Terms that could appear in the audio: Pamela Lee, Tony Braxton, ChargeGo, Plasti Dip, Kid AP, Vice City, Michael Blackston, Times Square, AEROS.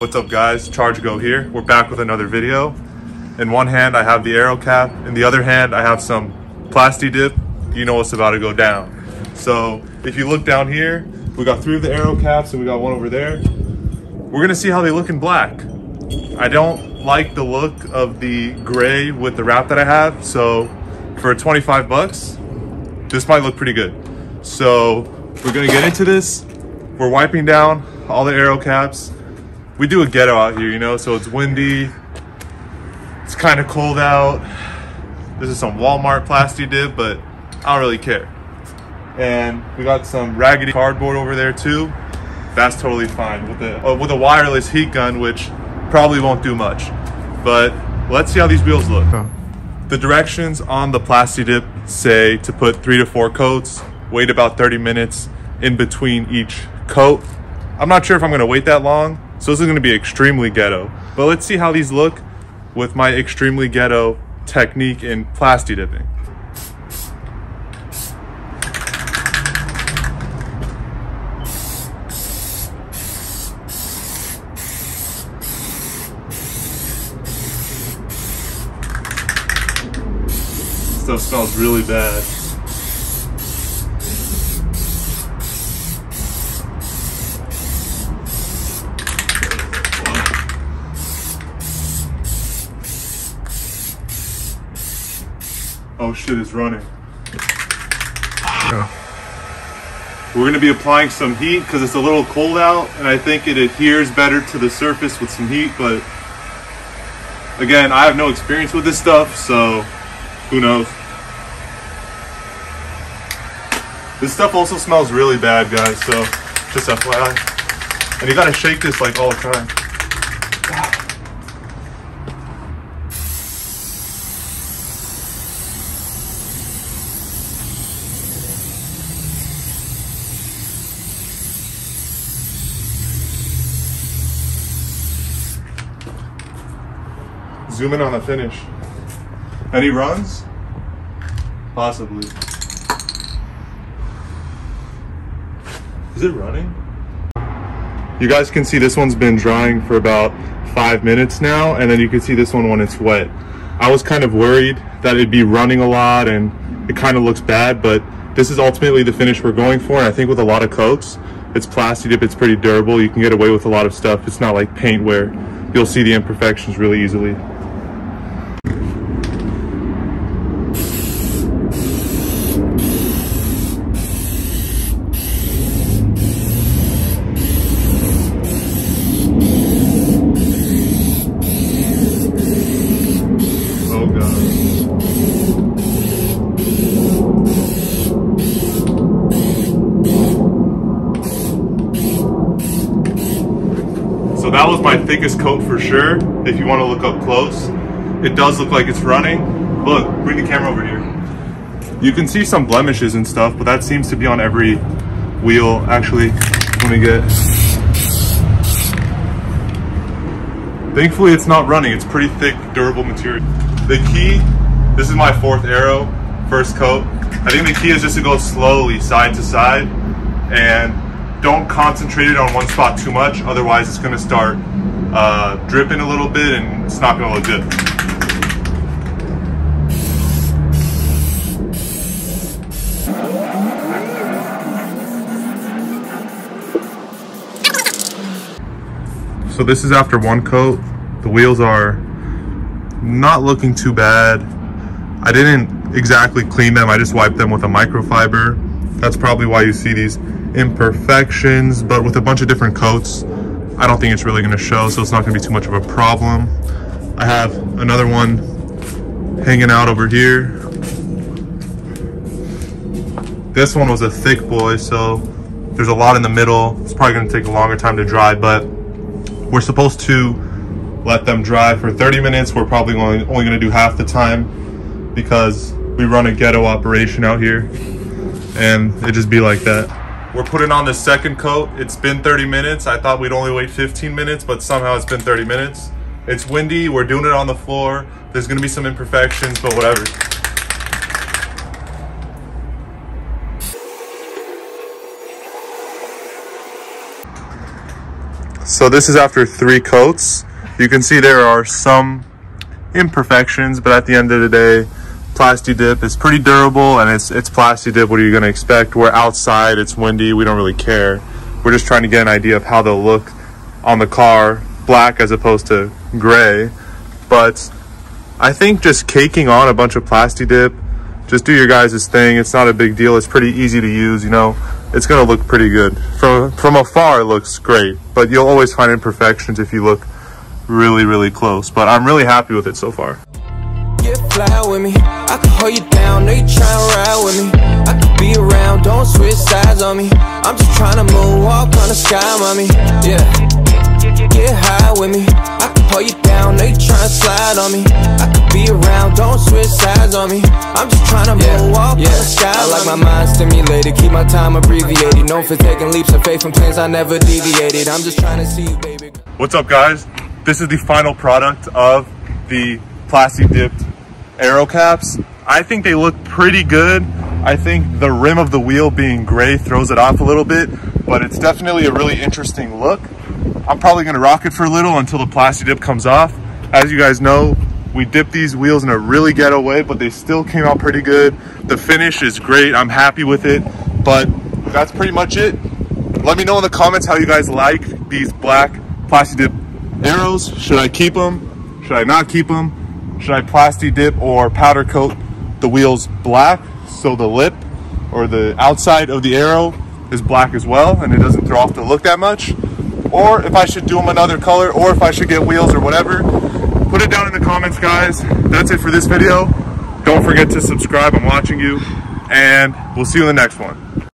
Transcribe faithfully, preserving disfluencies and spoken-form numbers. What's up guys, ChargeGo here. We're back with another video. In one hand I have the aero cap, in the other hand I have some Plasti Dip. You know what's about to go down. So if you look down here, we got three of the aero caps and we got one over there. We're gonna see how they look in black. I don't like the look of the gray with the wrap that I have, so for twenty-five bucks, this might look pretty good. So we're gonna get into this. We're wiping down all the aero caps. We do a ghetto out here, you know, so it's windy, it's kind of cold out. This is some Walmart Plasti Dip, but I don't really care. And we got some raggedy cardboard over there too. That's totally fine with a, with a wireless heat gun, which probably won't do much. But let's see how these wheels look. Huh. The directions on the Plasti Dip say to put three to four coats, wait about thirty minutes in between each coat. I'm not sure if I'm gonna wait that long, so this is gonna be extremely ghetto. But let's see how these look with my extremely ghetto technique in Plasti Dipping. Stuff smells really bad. Oh shit, it's running. Oh. We're gonna be applying some heat because it's a little cold out and I think it adheres better to the surface with some heat, but again, I have no experience with this stuff, so who knows. This stuff also smells really bad, guys, so just F Y I. And you gotta shake this like all the time. Zoom in on the finish. Any runs? Possibly. Is it running? You guys can see this one's been drying for about five minutes now, and then you can see this one when it's wet. I was kind of worried that it'd be running a lot and it kind of looks bad, but this is ultimately the finish we're going for. And I think with a lot of coats, it's Plasti Dip, it's pretty durable. You can get away with a lot of stuff. It's not like paint where you'll see the imperfections really easily. So that was my thickest coat for sure. If you want to look up close, it does look like it's running. Look, bring the camera over here. You can see some blemishes and stuff, but that seems to be on every wheel. Actually, let me get... Thankfully, it's not running. It's pretty thick, durable material. The key, this is my fourth aero, first coat. I think the key is just to go slowly side to side and don't concentrate it on one spot too much, otherwise it's going to start uh, dripping a little bit and it's not going to look good. So this is after one coat. The wheels are not looking too bad. I didn't exactly clean them, I just wiped them with a microfiber. That's probably why you see these imperfections, but with a bunch of different coats, I don't think it's really going to show, so it's not going to be too much of a problem. I have another one hanging out over here. This one was a thick boy, so there's a lot in the middle. It's probably going to take a longer time to dry, but we're supposed to let them dry for thirty minutes. We're probably only, only going to do half the time because we run a ghetto operation out here, and it just be like that. We're putting on the second coat. It's been thirty minutes. I thought we'd only wait fifteen minutes, but somehow it's been thirty minutes. It's windy, we're doing it on the floor. There's gonna be some imperfections, but whatever. So this is after three coats. You can see there are some imperfections, but at the end of the day, Plasti Dip is pretty durable, and it's it's Plasti Dip. What are you going to expect? We're outside, it's windy, we don't really care. We're just trying to get an idea of how they'll look on the car, black as opposed to gray. But I think just caking on a bunch of Plasti Dip, just do your guys' thing. It's not a big deal. It's pretty easy to use, you know. It's going to look pretty good. From, from afar, it looks great, but you'll always find imperfections if you look really, really close. But I'm really happy with it so far. Get fly with me. I can hold you down. No, you tryna ride with me. I can be around. Don't switch sides on me. I'm just tryna moonwalk on the sky, mommy. Yeah. Get high with me. I can hold you down. No, you tryna slide on me. I can be around. Don't switch sides on me. I'm just tryna yeah. moonwalk yeah. on the sky. I like my mind stimulated. Keep my time abbreviated. Known for taking leaps of faith from plans I never deviated. I'm just tryna see you, baby. What's up, guys? This is the final product of the Plasti Dipped aero caps. I think they look pretty good. I think the rim of the wheel being gray throws it off a little bit, but it's definitely a really interesting look. I'm probably gonna rock it for a little until the Plasti Dip comes off. As you guys know, we dipped these wheels in a really ghetto way, but they still came out pretty good. The finish is great, I'm happy with it, but that's pretty much it. Let me know in the comments how you guys like these black Plasti Dip aeros. Should I keep them? Should I not keep them? Should I Plasti Dip or powder coat the wheels black so the lip or the outside of the aero is black as well and it doesn't throw off the look that much? Or if I should do them another color, or if I should get wheels or whatever, put it down in the comments, guys. That's it for this video. Don't forget to subscribe. I'm watching you, and we'll see you in the next one.